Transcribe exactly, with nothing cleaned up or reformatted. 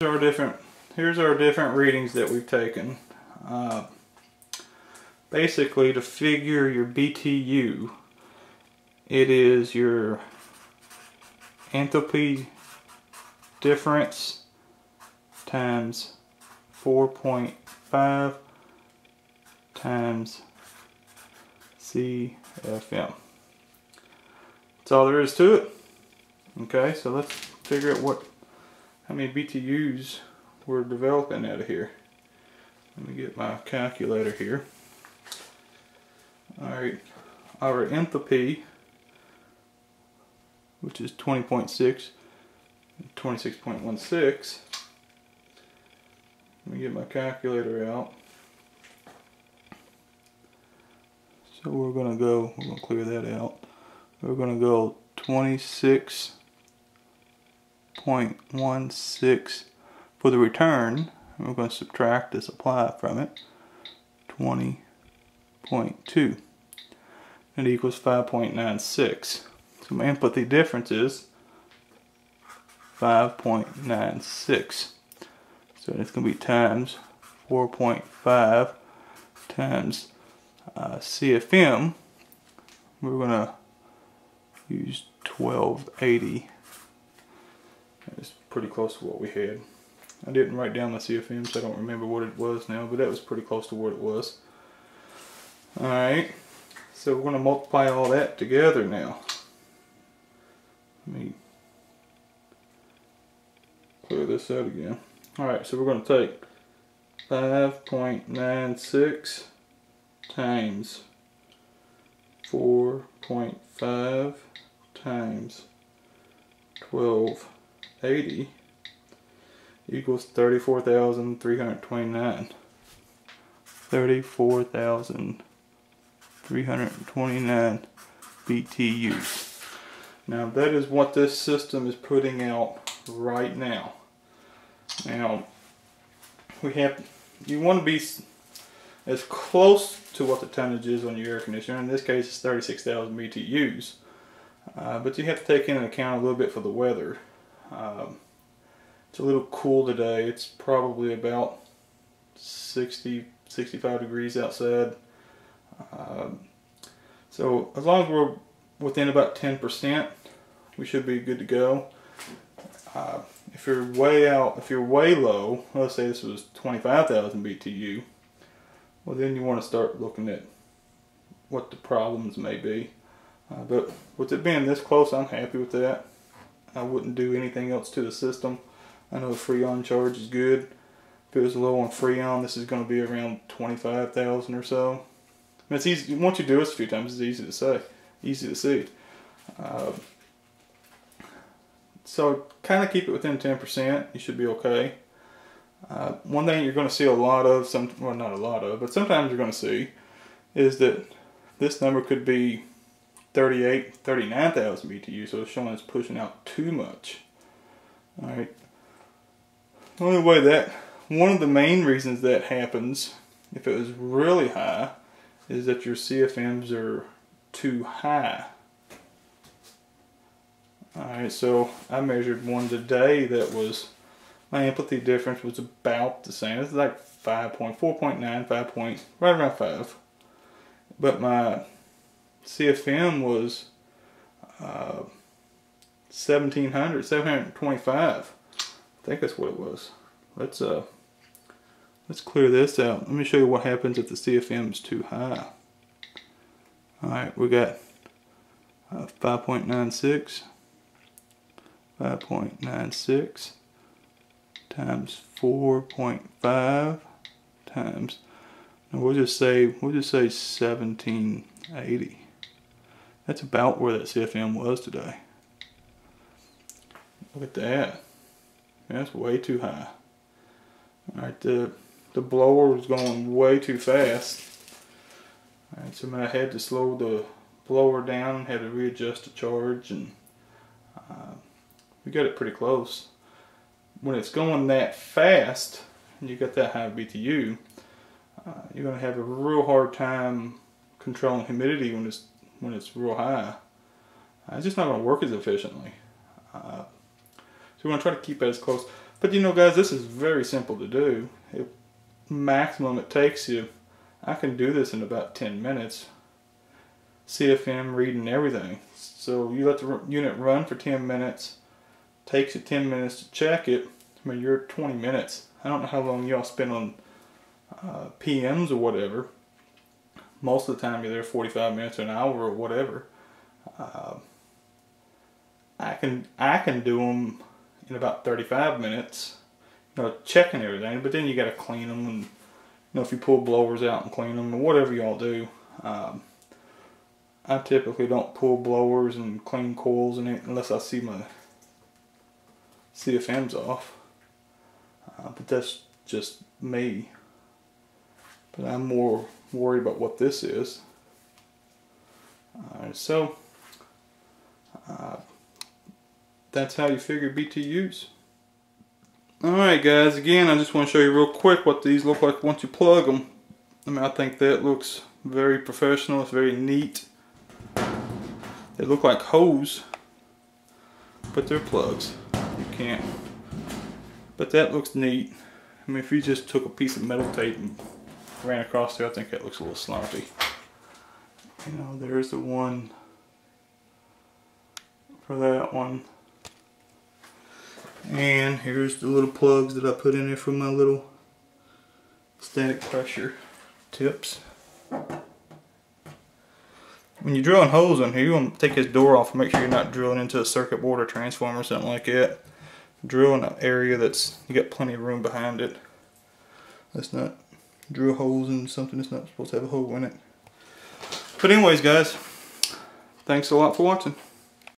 Here's our different, here's our different readings that we've taken, uh, basically to figure your B T U. It is your enthalpy difference times four point five times C F M. That's all there is to it. Okay, so let's figure out what how many B T Us we're developing out of here. Let me get my calculator here. Alright, our enthalpy, which is twenty point six, twenty-six point one six. Let me get my calculator out. So we're gonna go, we're gonna clear that out. We're gonna go twenty-six point one six for the return. We're going to subtract this apply from it. twenty point two. It equals five point nine six. So my enthalpy difference is five point nine six. So it's going to be times four point five times uh, C F M. We're going to use twelve eighty. It's pretty close to what we had. I didn't write down the C F M, so I don't remember what it was now, but that was pretty close to what it was. Alright, so we're going to multiply all that together now. Let me clear this out again. Alright, so we're going to take five point nine six times four point five times twelve eighty equals thirty-four thousand three hundred twenty-nine. thirty-four thousand three hundred twenty-nine B T Us. Now that is what this system is putting out right now. Now we have, you want to be as close to what the tonnage is on your air conditioner. In this case, it's thirty-six thousand B T Us. Uh, but you have to take into account a little bit for the weather. Um, it's a little cool today. It's probably about sixty, sixty-five degrees outside. Um, so as long as we're within about ten percent, we should be good to go. Uh, if you're way out, if you're way low, let's say this was twenty-five thousand B T U, well then you want to start looking at what the problems may be. Uh, but with it being this close, I'm happy with that. I wouldn't do anything else to the system. I know the Freon charge is good. If it was low on Freon, this is going to be around twenty-five thousand or so. And it's easy. Once you do this a few times, it's easy to say, easy to see. Uh, so kind of keep it within ten percent. You should be okay. Uh, one thing you're going to see a lot of, some well not a lot of, but sometimes you're going to see, is that this number could be thirty-eight, thirty-nine thousand B T U, so it's showing it's pushing out too much. Alright. The only way that, one of the main reasons that happens, if it was really high, is that your C F Ms are too high. Alright, so I measured one today that was, my enthalpy difference was about the same. It's like five point four point nine, five point, right around five. But my C F M was uh, seventeen hundred, seven twenty-five. I think that's what it was. Let's uh, let's clear this out. Let me show you what happens if the C F M is too high. All right, we got uh, five point nine six, five point nine six times four point five times. And we'll just say we'll just say seventeen eighty. That's about where that C F M was today. Look at that. That's way too high. Alright, the, the blower was going way too fast. Alright, so I had to slow the blower down, had to readjust the charge, and uh, we got it pretty close. When it's going that fast, and you got that high B T U, uh, you're going to have a real hard time controlling humidity when it's when it's real high. Uh, it's just not going to work as efficiently. Uh, so we're going to try to keep it as close. But you know, guys, this is very simple to do. It, maximum it takes you, I can do this in about ten minutes. C F M reading everything. So you let the unit run for ten minutes. Takes you ten minutes to check it. I mean, you're twenty minutes. I don't know how long y'all spend on uh, P Ms or whatever. Most of the time you're there forty-five minutes or an hour or whatever. Uh, I can I can do them in about thirty-five minutes, you know, checking everything. But then you got to clean them, and you know, if you pull blowers out and clean them, or whatever y'all do. Um, I typically don't pull blowers and clean coils and unless I see my C F Ms off. Uh, but that's just me. But I'm more worried about what this is. Alright, so uh, that's how you figure B T Us. Alright, guys, again, I just want to show you real quick what these look like once you plug them. I mean, I think that looks very professional. It's very neat. They look like hose, but they're plugs. You can't. But that looks neat. I mean, if you just took a piece of metal tape and ran across there, I think that looks a little sloppy. You know, there's the one for that one. And here's the little plugs that I put in there for my little static pressure tips. When you're drilling holes in here, you want to take this door off and make sure you're not drilling into a circuit board or transformer or something like that. Drill in an area that's you got plenty of room behind it. Let's not drill holes in something that's not supposed to have a hole in it. But anyways, guys, thanks a lot for watching.